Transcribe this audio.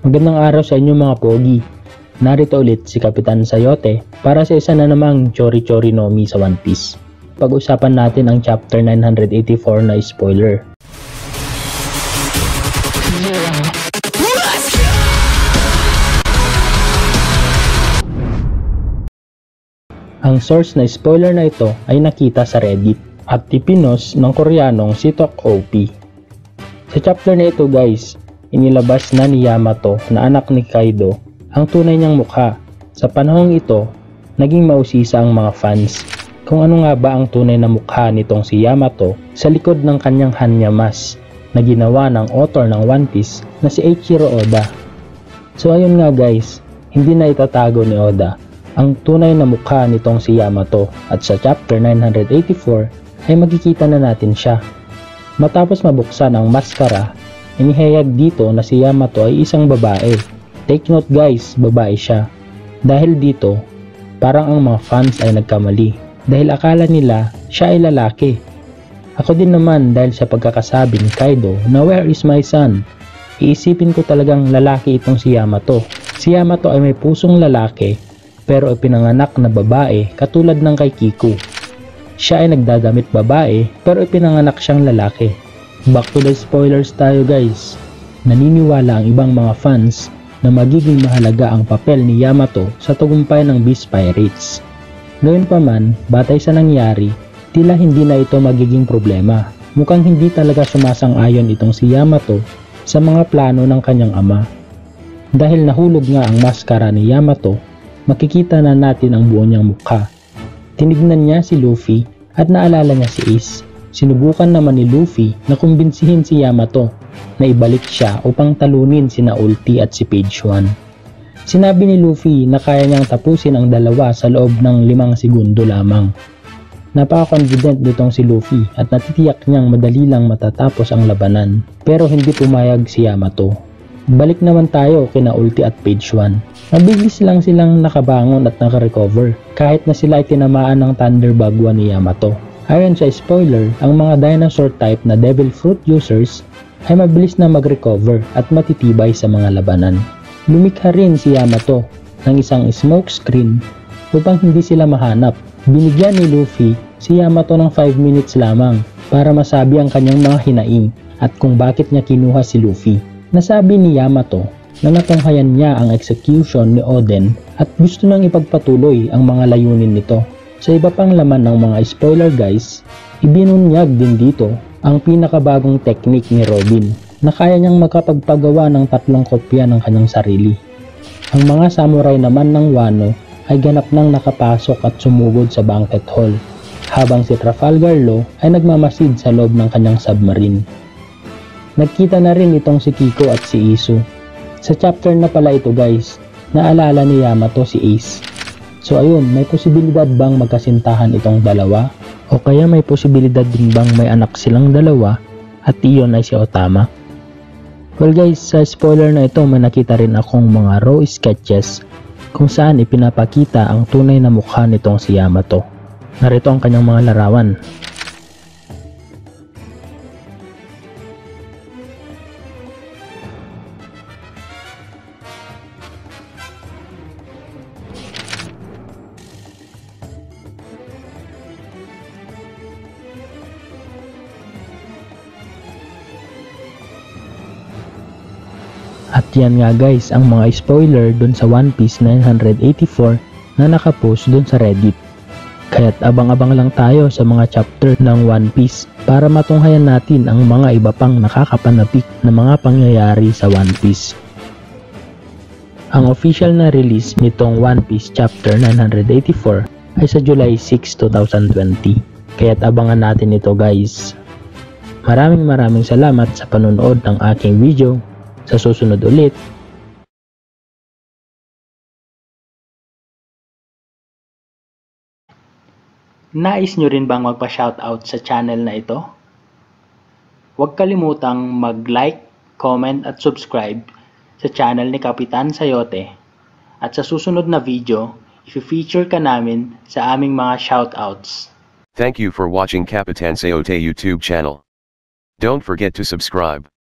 Magandang araw sa inyo mga pogi. Narito ulit si Kapitan Sayote para sa isa na namang Chori-Chori Nomi sa One Piece. Pag-usapan natin ang Chapter 984 na spoiler. Ang source na spoiler na ito ay nakita sa Reddit at tipinos ng Koreanong si Tok OP. Sa chapter na ito guys, inilabas na ni Yamato na anak ni Kaido ang tunay niyang mukha. Sa panahong ito, naging mausisa ang mga fans kung ano nga ba ang tunay na mukha nitong si Yamato sa likod ng kanyang Hanyamas na ginawa ng author ng One Piece na si Eiichiro Oda. So ayun nga guys, hindi na itatago ni Oda ang tunay na mukha nitong si Yamato at sa chapter 984 ay makikita na natin siya. Matapos mabuksan ang maskara, inihayag dito na si Yamato ay isang babae. Take note guys, babae siya. Dahil dito, parang ang mga fans ay nagkamali. Dahil akala nila siya ay lalaki. Ako din naman dahil sa pagkakasabing Kaido na where is my son? Iisipin ko talagang lalaki itong si Yamato. Si Yamato ay may pusong lalaki pero ay pinanganak na babae katulad ng kay Kiku. Siya ay nagdadamit babae pero ay pinanganak siyang lalaki. Back to the spoilers tayo guys. Naniniwala ang ibang mga fans na magiging mahalaga ang papel ni Yamato sa tagumpay ng Beast Pirates. Gayunpaman, batay sa nangyari, tila hindi na ito magiging problema. Mukhang hindi talaga sumasang-ayon itong si Yamato sa mga plano ng kanyang ama. Dahil nahulog nga ang maskara ni Yamato, makikita na natin ang buo niyang mukha. Tinignan niya si Luffy at naalala niya si Ace. Sinubukan naman ni Luffy na kumbinsihin si Yamato na ibalik siya upang talunin sina Ulti at si Page One. Sinabi ni Luffy na kaya niyang tapusin ang dalawa sa loob ng 5 segundo lamang. Napaka-confident nitong si Luffy at natitiyak niyang madali lang matatapos ang labanan, pero hindi pumayag si Yamato. Balik naman tayo kina Ulti at Page One. Mabilis lang silang nakabangon at nakarecover kahit na sila ay tinamaan ng Thunder Bagua ni Yamato. Ayon sa spoiler, ang mga dinosaur type na devil fruit users ay mabilis na mag-recover at matitibay sa mga labanan. Lumikha rin si Yamato ng isang smoke screen upang hindi sila mahanap. Binigyan ni Luffy si Yamato ng 5 minutes lamang para masabi ang kanyang mga hinaing at kung bakit niya kinuha si Luffy. Nasabi ni Yamato na natunghayan niya ang execution ni Oden at gusto nang ipagpatuloy ang mga layunin nito. Sa iba pang laman ng mga spoiler guys, ibinunyag din dito ang pinakabagong technique ni Robin na kaya niyang makapagpagawa ng 3 kopya ng kanyang sarili. Ang mga samurai naman ng Wano ay ganap nang nakapasok at sumugod sa banquet hall, habang si Trafalgar Law ay nagmamasid sa loob ng kanyang submarine. Nagkita na rin itong si Kiko at si Isu. Sa chapter na pala ito guys, naalala ni Yamato si Ace. So ayun, may posibilidad bang magkasintahan itong dalawa? O kaya may posibilidad din bang may anak silang dalawa at iyon ay si Otama? Well guys, sa spoiler na ito may nakita rin akong mga raw sketches kung saan ipinapakita ang tunay na mukha nitong si Yamato. Narito ang kanyang mga larawan. At yan nga guys ang mga spoiler dun sa One Piece 984 na nakapost dun sa Reddit. Kaya't abang-abang lang tayo sa mga chapter ng One Piece para matunghayan natin ang mga iba pang nakakapanapik na mga pangyayari sa One Piece. Ang official na release nitong One Piece Chapter 984 ay sa July 6, 2020. Kaya't abangan natin ito guys. Maraming salamat sa panonood ng aking video. Sa susunod ulit. Nais nyo rin bang magpa-shoutout sa channel na ito? Huwag kalimutang mag-like, comment at subscribe sa channel ni Kapitan Sayote. At sa susunod na video, i-feature ka namin sa aming mga shoutouts. Thank you for watching Kapitan Sayote YouTube channel. Don't forget to subscribe.